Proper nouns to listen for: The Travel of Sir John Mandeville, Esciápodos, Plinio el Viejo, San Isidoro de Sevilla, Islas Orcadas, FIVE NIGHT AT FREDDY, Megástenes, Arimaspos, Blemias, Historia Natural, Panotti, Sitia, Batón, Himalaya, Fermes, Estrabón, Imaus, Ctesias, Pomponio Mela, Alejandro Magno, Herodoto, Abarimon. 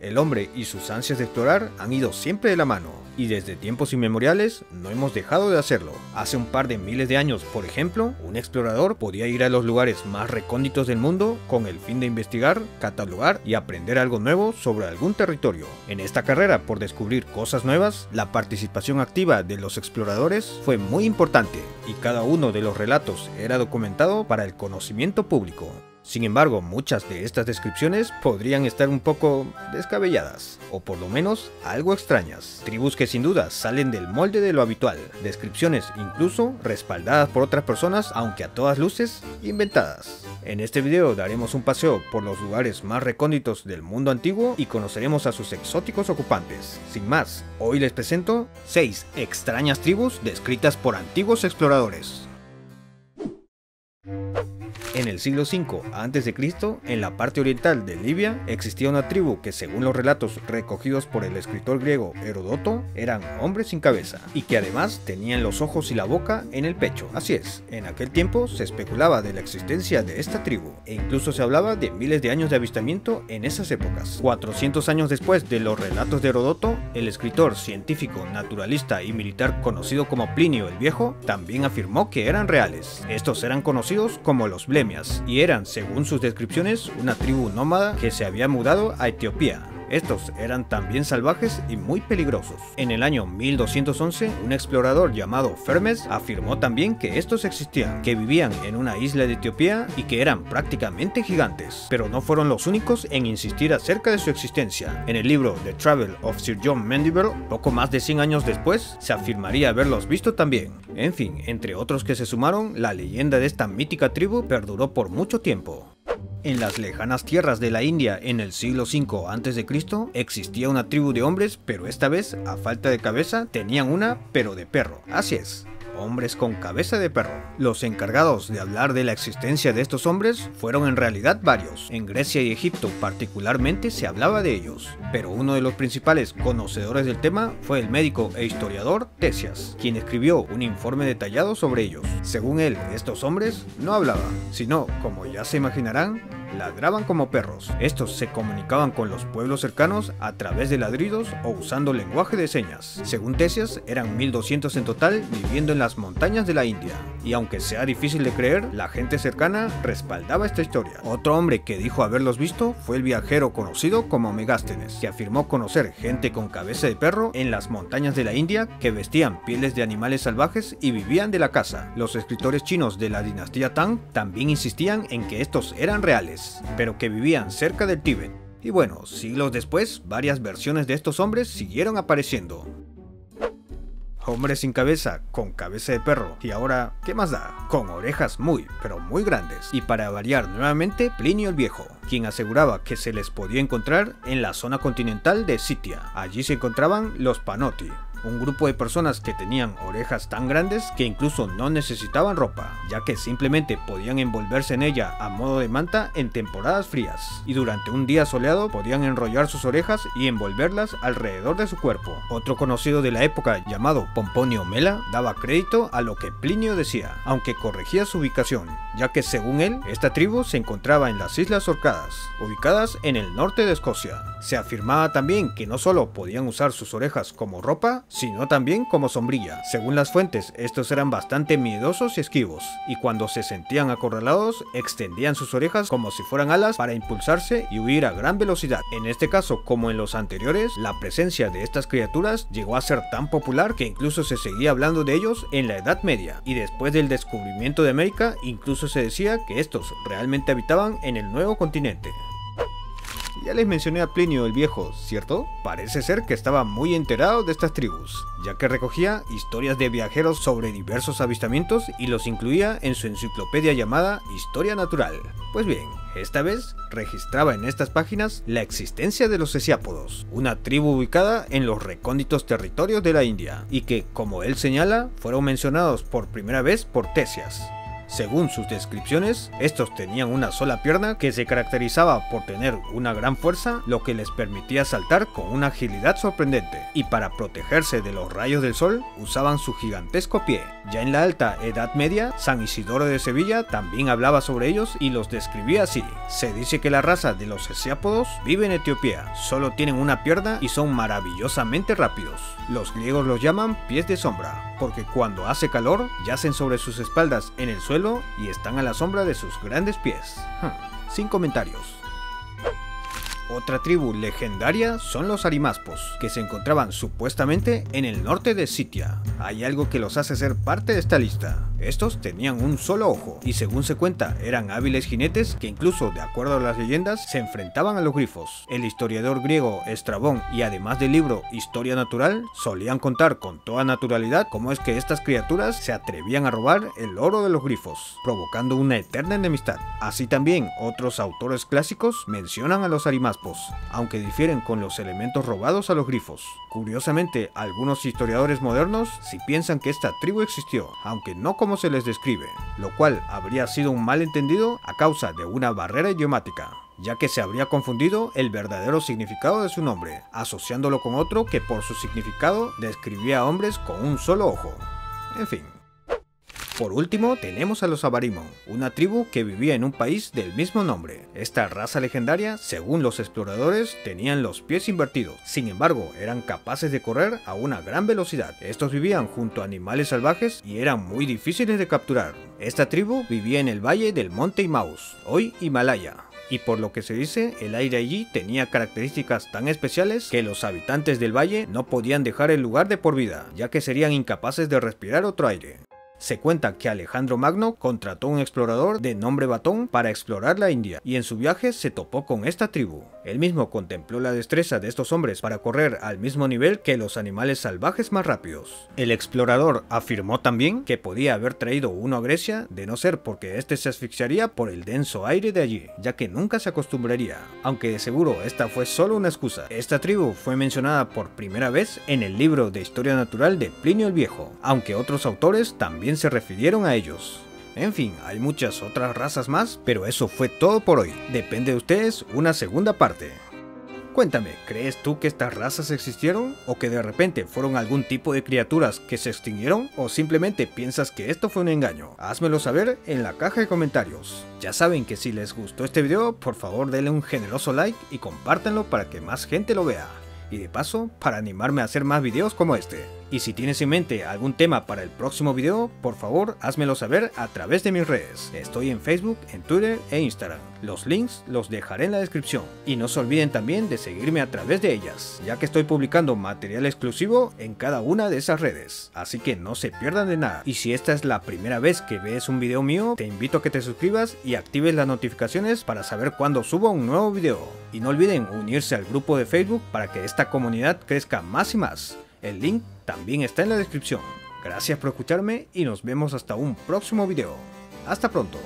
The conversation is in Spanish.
El hombre y sus ansias de explorar han ido siempre de la mano, y desde tiempos inmemoriales no hemos dejado de hacerlo. Hace un par de miles de años, por ejemplo, un explorador podía ir a los lugares más recónditos del mundo con el fin de investigar, catalogar y aprender algo nuevo sobre algún territorio. En esta carrera por descubrir cosas nuevas, la participación activa de los exploradores fue muy importante, y cada uno de los relatos era documentado para el conocimiento público. Sin embargo, muchas de estas descripciones podrían estar un poco descabelladas, o por lo menos algo extrañas. Tribus que sin duda salen del molde de lo habitual, descripciones incluso respaldadas por otras personas, aunque a todas luces inventadas. En este video daremos un paseo por los lugares más recónditos del mundo antiguo y conoceremos a sus exóticos ocupantes. Sin más, hoy les presento 6 extrañas tribus descritas por antiguos exploradores. En el siglo V a.C., en la parte oriental de Libia, existía una tribu que, según los relatos recogidos por el escritor griego Herodoto, eran hombres sin cabeza, y que además tenían los ojos y la boca en el pecho. Así es, en aquel tiempo se especulaba de la existencia de esta tribu, e incluso se hablaba de miles de años de avistamiento en esas épocas. 400 años después de los relatos de Herodoto, el escritor, científico, naturalista y militar conocido como Plinio el Viejo, también afirmó que eran reales. Estos eran conocidos como los Blemias, y eran, según sus descripciones, una tribu nómada que se había mudado a Etiopía. Estos eran también salvajes y muy peligrosos. En el año 1211, un explorador llamado Fermes afirmó también que estos existían, que vivían en una isla de Etiopía y que eran prácticamente gigantes. Pero no fueron los únicos en insistir acerca de su existencia. En el libro The Travel of Sir John Mandeville, poco más de 100 años después, se afirmaría haberlos visto también. En fin, entre otros que se sumaron, la leyenda de esta mítica tribu perduró por mucho tiempo. En las lejanas tierras de la India, en el siglo V a.C., existía una tribu de hombres, pero esta vez, a falta de cabeza, tenían una, pero de perro. Así es, hombres con cabeza de perro. Los encargados de hablar de la existencia de estos hombres fueron en realidad varios. En Grecia y Egipto particularmente se hablaba de ellos, pero uno de los principales conocedores del tema fue el médico e historiador Ctesias, quien escribió un informe detallado sobre ellos. Según él, estos hombres no hablaban, sino, como ya se imaginarán, ladraban como perros. Estos se comunicaban con los pueblos cercanos a través de ladridos o usando lenguaje de señas. Según Ctesias, eran 1200 en total viviendo en las montañas de la India, y aunque sea difícil de creer, la gente cercana respaldaba esta historia. Otro hombre que dijo haberlos visto fue el viajero conocido como Megástenes, que afirmó conocer gente con cabeza de perro en las montañas de la India que vestían pieles de animales salvajes y vivían de la caza. Los escritores chinos de la dinastía Tang también insistían en que estos eran reales, pero que vivían cerca del Tíbet. Y bueno, siglos después, varias versiones de estos hombres siguieron apareciendo. Hombres sin cabeza, con cabeza de perro, y ahora, ¿qué más da? Con orejas muy, pero muy grandes. Y para variar nuevamente, Plinio el Viejo, quien aseguraba que se les podía encontrar en la zona continental de Sitia. Allí se encontraban los Panotti, un grupo de personas que tenían orejas tan grandes que incluso no necesitaban ropa, ya que simplemente podían envolverse en ella a modo de manta en temporadas frías, y durante un día soleado podían enrollar sus orejas y envolverlas alrededor de su cuerpo. Otro conocido de la época llamado Pomponio Mela daba crédito a lo que Plinio decía, aunque corregía su ubicación, ya que según él, esta tribu se encontraba en las Islas Orcadas, ubicadas en el norte de Escocia. Se afirmaba también que no solo podían usar sus orejas como ropa, sino también como sombrilla. Según las fuentes, estos eran bastante miedosos y esquivos, y cuando se sentían acorralados, extendían sus orejas como si fueran alas para impulsarse y huir a gran velocidad. En este caso, como en los anteriores, la presencia de estas criaturas llegó a ser tan popular que incluso se seguía hablando de ellos en la Edad Media, y después del descubrimiento de América, incluso se decía que estos realmente habitaban en el nuevo continente. Ya les mencioné a Plinio el Viejo, ¿cierto? Parece ser que estaba muy enterado de estas tribus, ya que recogía historias de viajeros sobre diversos avistamientos y los incluía en su enciclopedia llamada Historia Natural. Pues bien, esta vez registraba en estas páginas la existencia de los Esciápodos, una tribu ubicada en los recónditos territorios de la India, y que, como él señala, fueron mencionados por primera vez por Ctesias. Según sus descripciones, estos tenían una sola pierna que se caracterizaba por tener una gran fuerza, lo que les permitía saltar con una agilidad sorprendente, y para protegerse de los rayos del sol usaban su gigantesco pie. Ya en la Alta Edad Media, San Isidoro de Sevilla también hablaba sobre ellos y los describía así: se dice que la raza de los Esciápodos vive en Etiopía, solo tienen una pierna y son maravillosamente rápidos. Los griegos los llaman pies de sombra, porque cuando hace calor yacen sobre sus espaldas en el suelo y están a la sombra de sus grandes pies. Sin comentarios. Otra tribu legendaria son los Arimaspos, que se encontraban supuestamente en el norte de Sitia. Hay algo que los hace ser parte de esta lista. Estos tenían un solo ojo, y según se cuenta, eran hábiles jinetes que incluso, de acuerdo a las leyendas, se enfrentaban a los grifos. El historiador griego Estrabón, y además del libro Historia Natural, solían contar con toda naturalidad cómo es que estas criaturas se atrevían a robar el oro de los grifos, provocando una eterna enemistad. Así también, otros autores clásicos mencionan a los Arimaspos, aunque difieren con los elementos robados a los grifos. Curiosamente, algunos historiadores modernos sí piensan que esta tribu existió, aunque no como se les describe, lo cual habría sido un malentendido a causa de una barrera idiomática, ya que se habría confundido el verdadero significado de su nombre, asociándolo con otro que por su significado describía a hombres con un solo ojo. En fin. Por último, tenemos a los Abarimon, una tribu que vivía en un país del mismo nombre. Esta raza legendaria, según los exploradores, tenían los pies invertidos. Sin embargo, eran capaces de correr a una gran velocidad. Estos vivían junto a animales salvajes y eran muy difíciles de capturar. Esta tribu vivía en el valle del monte Imaus, hoy Himalaya, y por lo que se dice, el aire allí tenía características tan especiales que los habitantes del valle no podían dejar el lugar de por vida, ya que serían incapaces de respirar otro aire. Se cuenta que Alejandro Magno contrató un explorador de nombre Batón para explorar la India, y en su viaje se topó con esta tribu. Él mismo contempló la destreza de estos hombres para correr al mismo nivel que los animales salvajes más rápidos. El explorador afirmó también que podía haber traído uno a Grecia de no ser porque este se asfixiaría por el denso aire de allí, ya que nunca se acostumbraría, aunque de seguro esta fue solo una excusa. Esta tribu fue mencionada por primera vez en el libro de Historia Natural de Plinio el Viejo, aunque otros autores también se refirieron a ellos. En fin, hay muchas otras razas más, pero eso fue todo por hoy. Depende de ustedes una segunda parte. Cuéntame, ¿crees tú que estas razas existieron? ¿O que de repente fueron algún tipo de criaturas que se extinguieron? ¿O simplemente piensas que esto fue un engaño? Házmelo saber en la caja de comentarios. Ya saben que si les gustó este video, por favor denle un generoso like y compártanlo para que más gente lo vea. Y de paso, para animarme a hacer más videos como este. Y si tienes en mente algún tema para el próximo video, por favor, házmelo saber a través de mis redes. Estoy en Facebook, en Twitter e Instagram. Los links los dejaré en la descripción. Y no se olviden también de seguirme a través de ellas, ya que estoy publicando material exclusivo en cada una de esas redes. Así que no se pierdan de nada. Y si esta es la primera vez que ves un video mío, te invito a que te suscribas y actives las notificaciones para saber cuándo subo un nuevo video. Y no olviden unirse al grupo de Facebook para que esta comunidad crezca más y más. El link también está en la descripción. Gracias por escucharme y nos vemos hasta un próximo video. Hasta pronto.